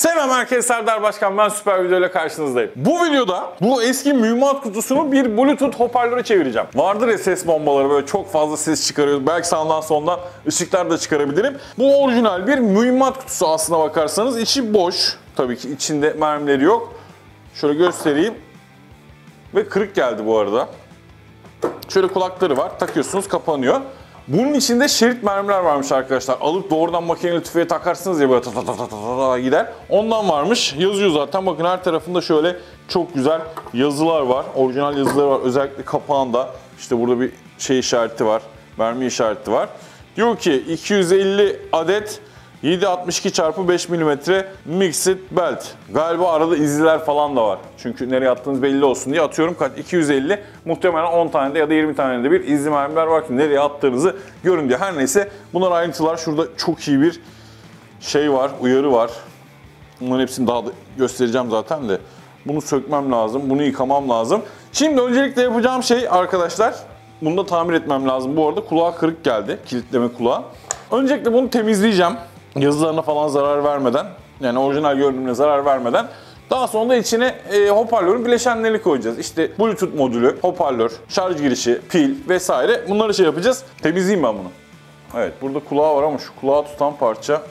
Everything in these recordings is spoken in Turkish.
Selam herkese, Serdar Başkan, ben süper videoyla karşınızdayım. Bu videoda bu eski mühimmat kutusunu bir Bluetooth hoparlöre çevireceğim. Vardır ya ses bombaları, böyle çok fazla ses çıkarıyor. Belki sağdan soldan ışıklar da çıkarabilirim. Bu orijinal bir mühimmat kutusu aslına bakarsanız. İçi boş. Tabii ki içinde mermileri yok. Şöyle göstereyim. Ve kırık geldi bu arada. Şöyle kulakları var. Takıyorsunuz, kapanıyor. Bunun içinde şerit mermiler varmış arkadaşlar. Alıp doğrudan makineli tüfeğe takarsınız ya, böyle ta ta ta ta ta gider. Ondan varmış. Yazıyor zaten. Bakın her tarafında şöyle çok güzel yazılar var. Orijinal yazılar var. Özellikle kapağında işte burada bir şey işareti var. Mermi işareti var. Diyor ki 250 adet 7.62x5 mm Mixed Belt. Galiba arada izliler falan da var. Çünkü nereye attığınız belli olsun diye atıyorum. Kaç? 250. Muhtemelen 10 tane de ya da 20 tane de bir izli mermiler var ki nereye attığınızı görün diye. Her neyse, bunlar ayrıntılar. Şurada çok iyi bir şey var, uyarı var. Bunların hepsini daha da göstereceğim zaten de. Bunu sökmem lazım, bunu yıkamam lazım. Şimdi öncelikle yapacağım şey arkadaşlar, bunu da tamir etmem lazım. Bu arada kulağa kırık geldi, kilitleme kulağı. Öncelikle bunu temizleyeceğim. Yazılarına falan zarar vermeden, yani orijinal görünümüne zarar vermeden. Daha sonra da içine hoparlörün bileşenlerini koyacağız. İşte Bluetooth modülü, hoparlör, şarj girişi, pil vesaire, bunları şey yapacağız. Temizleyeyim ben bunu. Evet, burada kulağı var ama şu kulağı tutan parça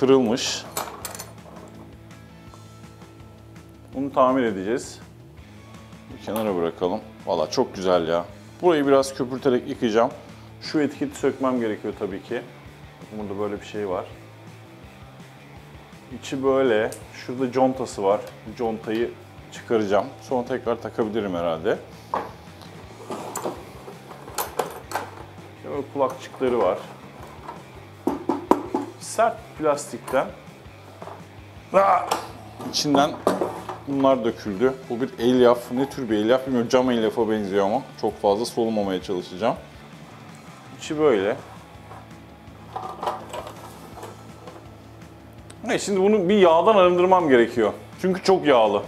kırılmış. Bunu tamir edeceğiz. Bir kenara bırakalım. Vallahi çok güzel ya. Burayı biraz köpürterek yıkayacağım. Şu etiketi sökmem gerekiyor tabii ki. Burada böyle bir şey var. İçi böyle. Şurada contası var. Bu contayı çıkaracağım. Sonra tekrar takabilirim herhalde. Böyle kulakçıkları var. Sert plastikten. İçinden bunlar döküldü. Bu bir elyaf. Ne tür bir elyaf bilmiyorum. Cam elyafa benziyor ama çok fazla solumamaya çalışacağım. İçi böyle. Şimdi bunu bir yağdan arındırmam gerekiyor. Çünkü çok yağlı.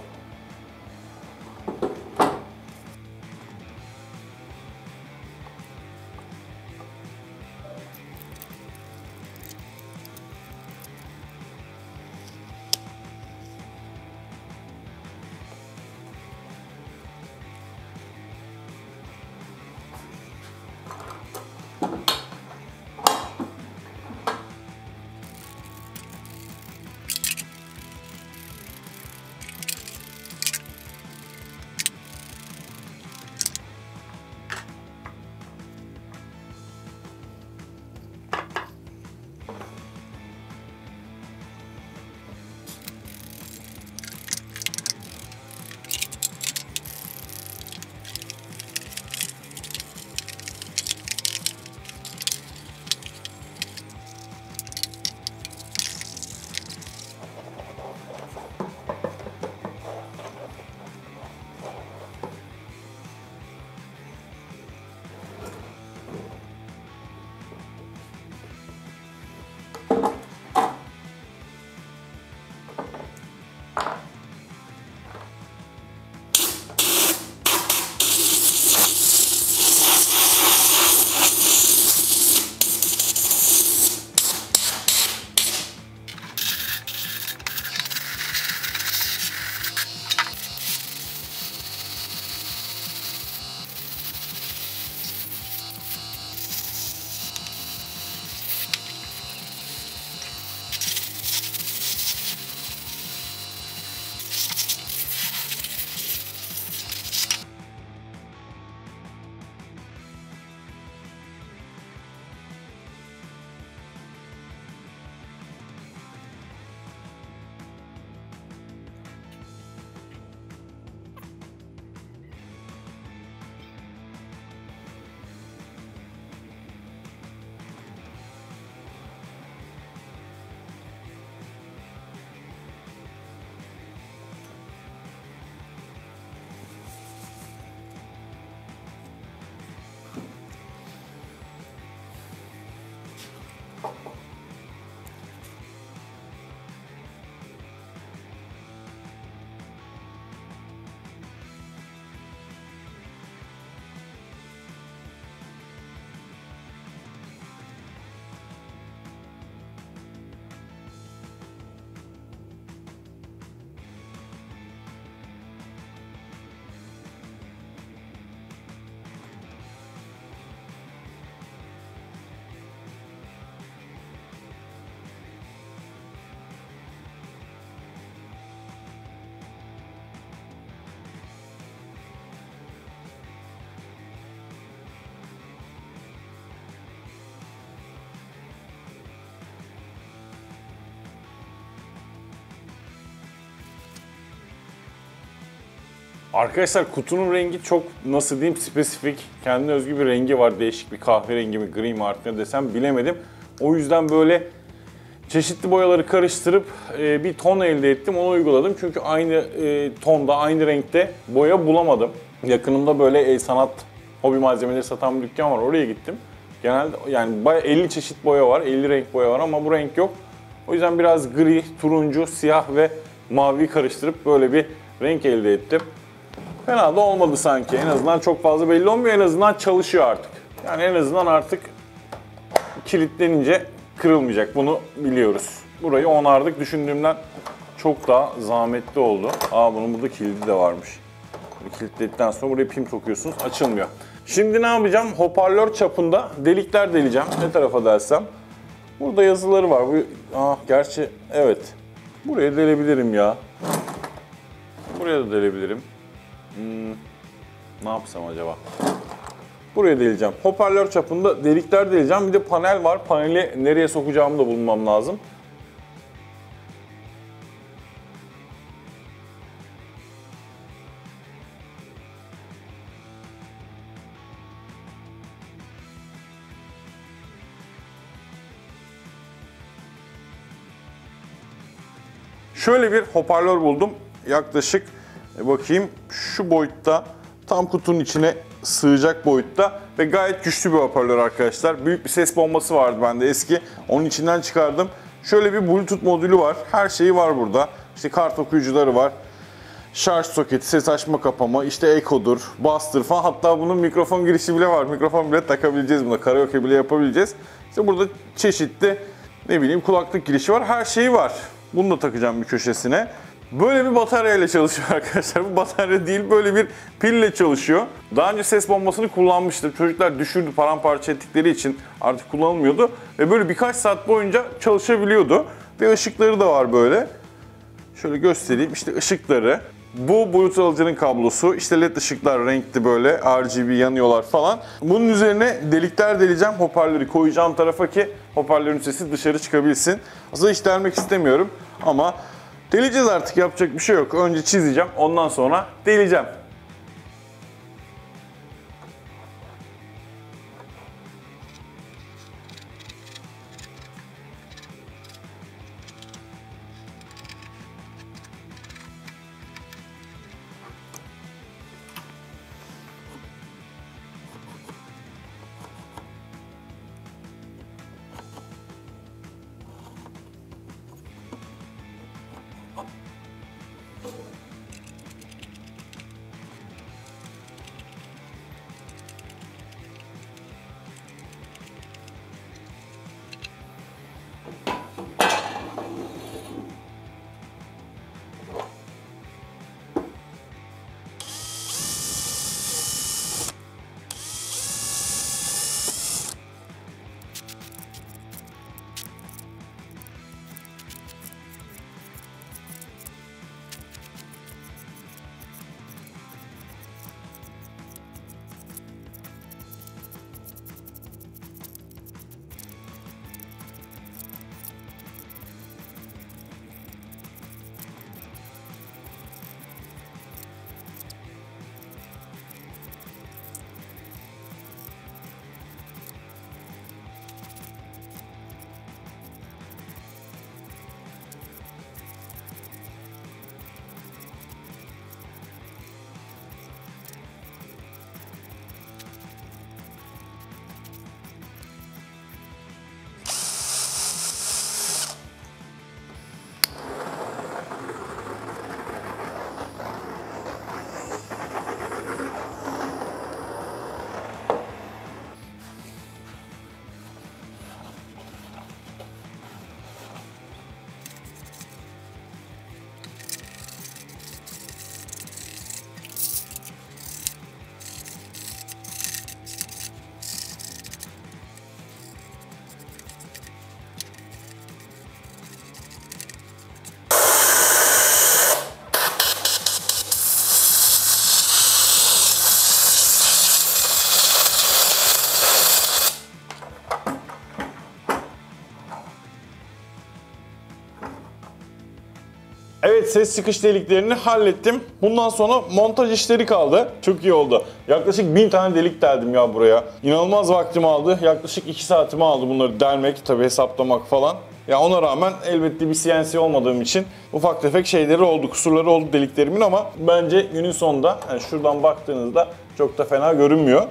Arkadaşlar kutunun rengi çok, nasıl diyeyim, spesifik. Kendine özgü bir rengi var. Değişik bir kahverengi mi, gri mi artık ne desem bilemedim. O yüzden böyle çeşitli boyaları karıştırıp bir ton elde ettim. Onu uyguladım. Çünkü aynı tonda, aynı renkte boya bulamadım. Yakınımda böyle sanat, hobi malzemeleri satan bir dükkan var. Oraya gittim. Genelde yani bayağı 50 çeşit boya var. 50 renk boya var ama bu renk yok. O yüzden biraz gri, turuncu, siyah ve mavi karıştırıp böyle bir renk elde ettim. Fena da olmadı sanki. En azından çok fazla belli olmuyor. En azından çalışıyor artık. Yani en azından artık kilitlenince kırılmayacak. Bunu biliyoruz. Burayı onardık. Düşündüğümden çok daha zahmetli oldu. Aa, bunun burada kilidi de varmış. Kilitledikten sonra buraya pim sokuyorsunuz. Açılmıyor. Şimdi ne yapacağım? Hoparlör çapında delikler deleceğim. Ne tarafa dersem. Burada yazıları var. Gerçi evet. Buraya delebilirim ya. Buraya da delebilirim. Ne yapsam acaba? Buraya deleceğim. Hoparlör çapında delikler deleceğim. Bir de panel var. Paneli nereye sokacağımı da bulmam lazım. Şöyle bir hoparlör buldum. Yaklaşık bakayım şu boyutta, tam kutunun içine sığacak boyutta ve gayet güçlü bir hoparlör arkadaşlar. Büyük bir ses bombası vardı bende eski. Onun içinden çıkardım. Şöyle bir Bluetooth modülü var. Her şeyi var burada. İşte kart okuyucuları var. Şarj soketi, ses açma kapama, işte ekodur, bastır falan. Hatta bunun mikrofon girişi bile var. Mikrofon bile takabileceğiz buna. Karaoke bile yapabileceğiz. İşte burada çeşitli ne bileyim kulaklık girişi var. Her şeyi var. Bunu da takacağım bir köşesine. Böyle bir bataryayla çalışıyor arkadaşlar. Bu batarya değil, böyle bir pille çalışıyor. Daha önce ses bombasını kullanmıştım. Çocuklar düşürdü, paramparça ettikleri için artık kullanılmıyordu. Ve böyle birkaç saat boyunca çalışabiliyordu. Ve ışıkları da var böyle. Şöyle göstereyim. İşte ışıkları. Bu Bluetooth alıcının kablosu. İşte LED ışıklar renkli böyle. RGB yanıyorlar falan. Bunun üzerine delikler deleceğim. Hoparlörü koyacağım tarafa ki hoparlörün sesi dışarı çıkabilsin. Aslında hiç delmek istemiyorum ama deleceğiz artık, yapacak bir şey yok. Önce çizeceğim, ondan sonra deleceğim. Evet, ses çıkış deliklerini hallettim. Bundan sonra montaj işleri kaldı. Çok iyi oldu. Yaklaşık 1000 tane delik deldim ya buraya. İnanılmaz vaktimi aldı. Yaklaşık 2 saatimi aldı bunları delmek, tabii hesaplamak falan. Ya ona rağmen elbette bir CNC olmadığım için ufak tefek şeyleri oldu, kusurları oldu deliklerimin, ama bence günün sonunda, yani şuradan baktığınızda çok da fena görünmüyor.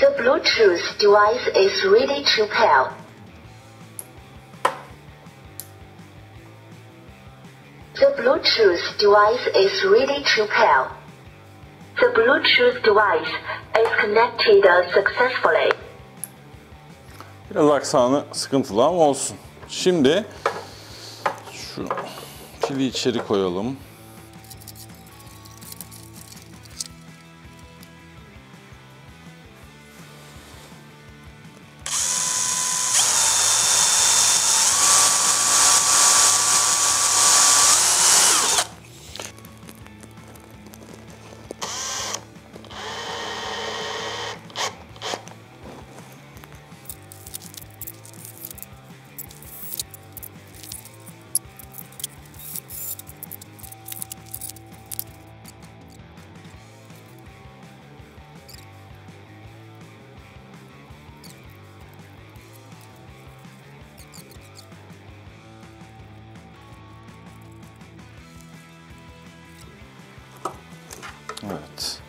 The Bluetooth device is ready to pair. The Bluetooth device is ready to pair. The Bluetooth device is connected successfully. Biraz aksanı sıkıntılı ama olsun. Şimdi şu pili içeri koyalım. Evet.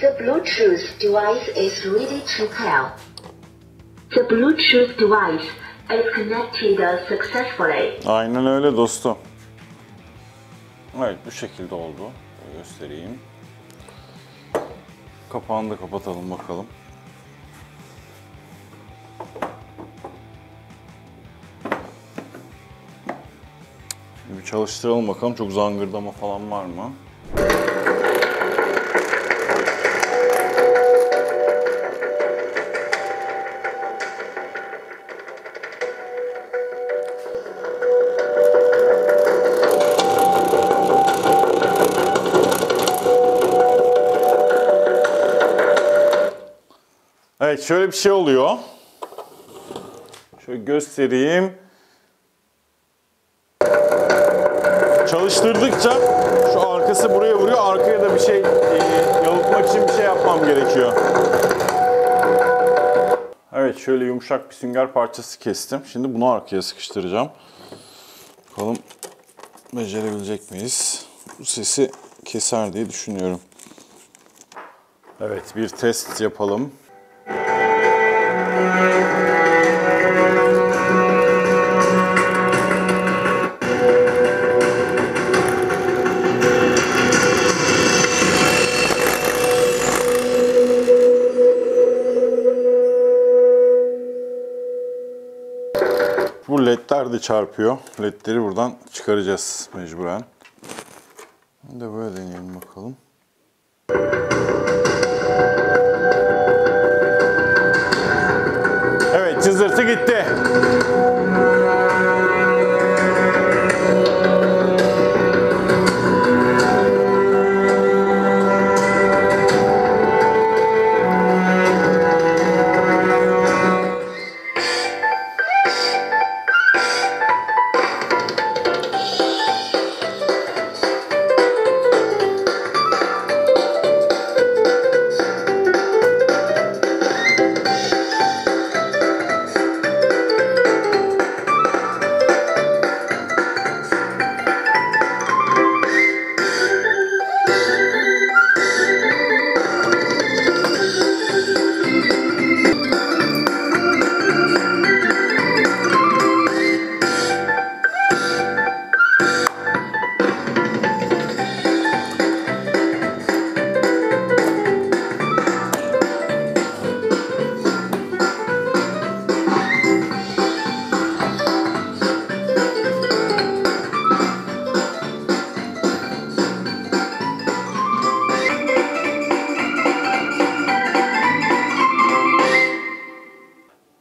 The Bluetooth device is ready to pair. The Bluetooth device is connected successfully. Aynen öyle dostum. Evet, bu şekilde oldu. Göstereyim. Kapağını da kapatalım bakalım. Çalıştıralım bakalım, çok zangırdama falan var mı? Evet, şöyle bir şey oluyor. Şöyle göstereyim. Çalıştırdıkça şu arkası buraya vuruyor, arkaya da bir şey yalıtmak için bir şey yapmam gerekiyor. Evet, şöyle yumuşak bir sünger parçası kestim. Şimdi bunu arkaya sıkıştıracağım. Bakalım becerebilecek miyiz? Bu sesi keser diye düşünüyorum. Evet, bir test yapalım. Bu ledler de çarpıyor. Ledleri buradan çıkaracağız mecburen. Bir de böyle deneyelim bakalım. Evet, cızırtı gitti.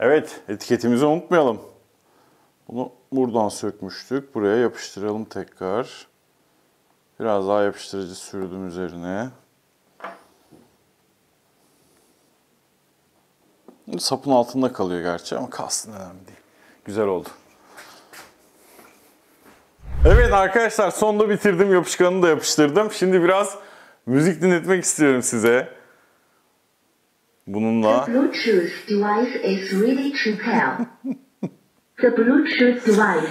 Evet, etiketimizi unutmayalım. Bunu buradan sökmüştük. Buraya yapıştıralım tekrar. Biraz daha yapıştırıcı sürdüm üzerine. Sapın altında kalıyor gerçi ama kalsın, önemli değil. Güzel oldu. Evet arkadaşlar, sonunda bitirdim. Yapışkanını da yapıştırdım. Şimdi biraz müzik dinletmek istiyorum size. Bununla... The Bluetooth device is ready to pair. The Bluetooth device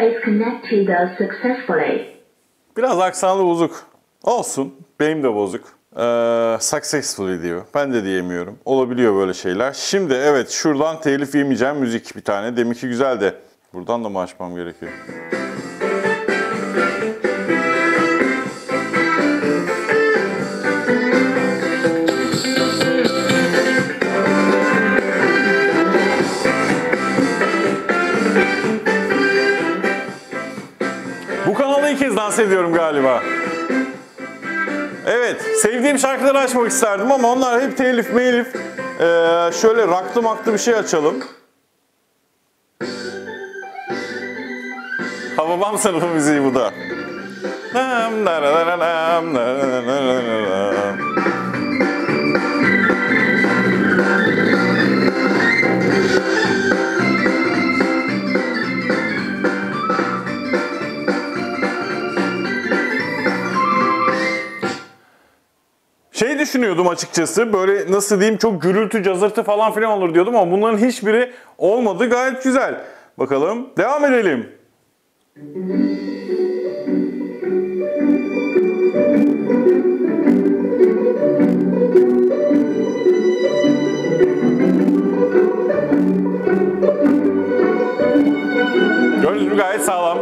is connected successfully. Biraz aksanlı bozuk. Olsun. Benim de bozuk. Successfully diyor. Ben de diyemiyorum. Olabiliyor böyle şeyler. Şimdi evet, şuradan telif yemeyeceğim müzik bir tane. Deminki güzel de. Buradan da mı açmam gerekiyor? Bu kanalda ilk kez dans ediyorum galiba. Evet, sevdiğim şarkıları açmak isterdim ama onlar hep telif melif. Şöyle raklı maklı bir şey açalım. Hababam sınıfı müziği bu da. Şey düşünüyordum açıkçası, böyle nasıl diyeyim, çok gürültü, cazırtı falan filan olur diyordum ama bunların hiçbiri olmadı, gayet güzel. Bakalım, devam edelim. Gördünüz mü, gayet sağlam.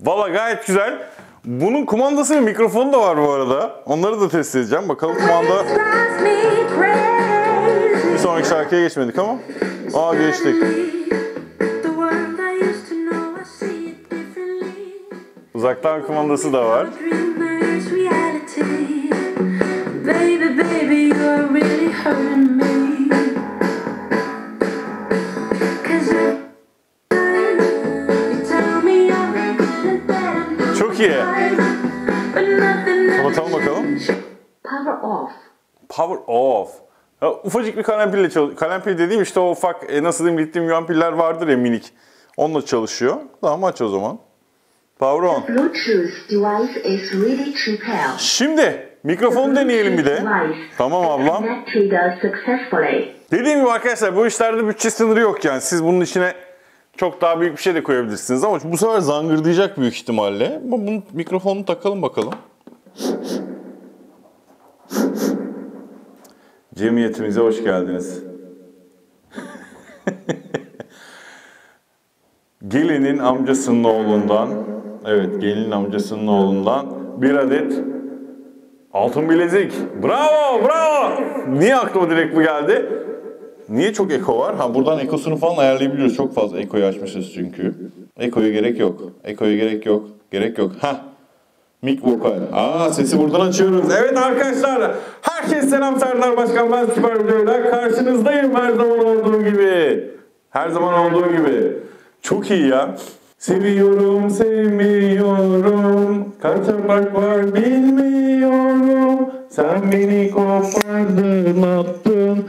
Valla gayet güzel. Bunun kumandası ve mikrofonu da var bu arada. Onları da test edeceğim. Bakalım kumanda... Bir sonraki şarkıya geçmedik ama. Aa, geçtik. Uzaktan kumandası da var. Çok iyi. Kapatalım bakalım. Power off. Power off. Ya, ufacık bir kalem pille çalışıyor. Kalem pil dediğim işte o ufak, nasıl diyeyim, lityum iyon piller vardır ya, minik. Onunla çalışıyor. Tamam, aç o zaman. Power on. Şimdi mikrofonu deneyelim bir de. Tamam ablam. Dediğim gibi arkadaşlar, bu işlerde bütçe sınırı yok yani. Siz bunun içine çok daha büyük bir şey de koyabilirsiniz ama bu sefer zangırdayacak büyük ihtimalle. Bunun mikrofonunu takalım bakalım. Cemiyetimize hoş geldiniz. Gelinin amcasının oğlundan, evet, gelinin amcasının oğlundan bir adet altın bilezik. Bravo, bravo! Niye aklıma direkt bu geldi? Niye çok eko var? Ha, buradan ekosunu falan ayarlayabiliyoruz. Çok fazla ekoyu açmışız çünkü. Ekoya gerek yok. Ekoya gerek yok. Gerek yok. Ha. Mik vokal. Aa, sesi buradan açıyoruz. Evet arkadaşlar. Herkes selam. Serdar Başkan. Ben süper videoyla karşınızdayım her zaman olduğum gibi. Her zaman olduğu gibi. Çok iyi ya. Seviyorum, sevmiyorum. Kaç yapak var bilmiyorum. Sen beni kopardın, attın.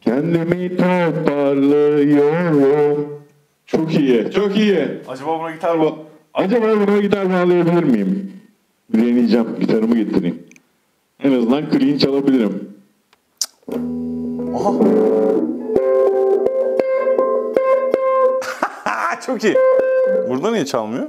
Kendimi toparlıyorum. Çok iyi, çok iyi. Acaba buna gitar mı? Acaba buna gitar bağlayabilir miyim? Deneyeceğim, gitarımı getireyim. En azından clean çalabilirim. Aha. Çok iyi. Burada niye çalmıyor?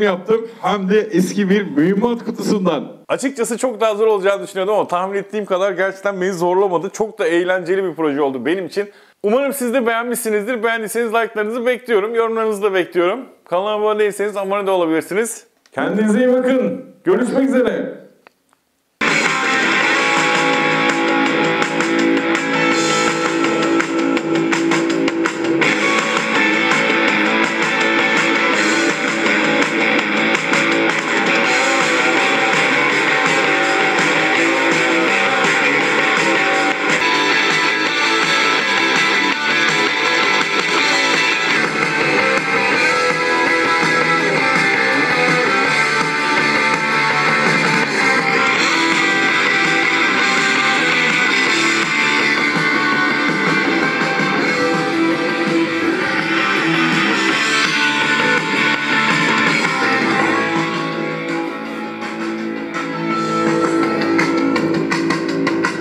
indirim yaptım hem de eski bir mühimmat kutusundan. Açıkçası çok daha zor olacağını düşünüyordum ama tahmin ettiğim kadar gerçekten beni zorlamadı. Çok da eğlenceli bir proje oldu benim için. Umarım siz de beğenmişsinizdir. Beğendiyseniz like'larınızı bekliyorum. Yorumlarınızı da bekliyorum. Kanalıma abone değilseniz abone de olabilirsiniz. Kendinize iyi bakın. Görüşmek üzere.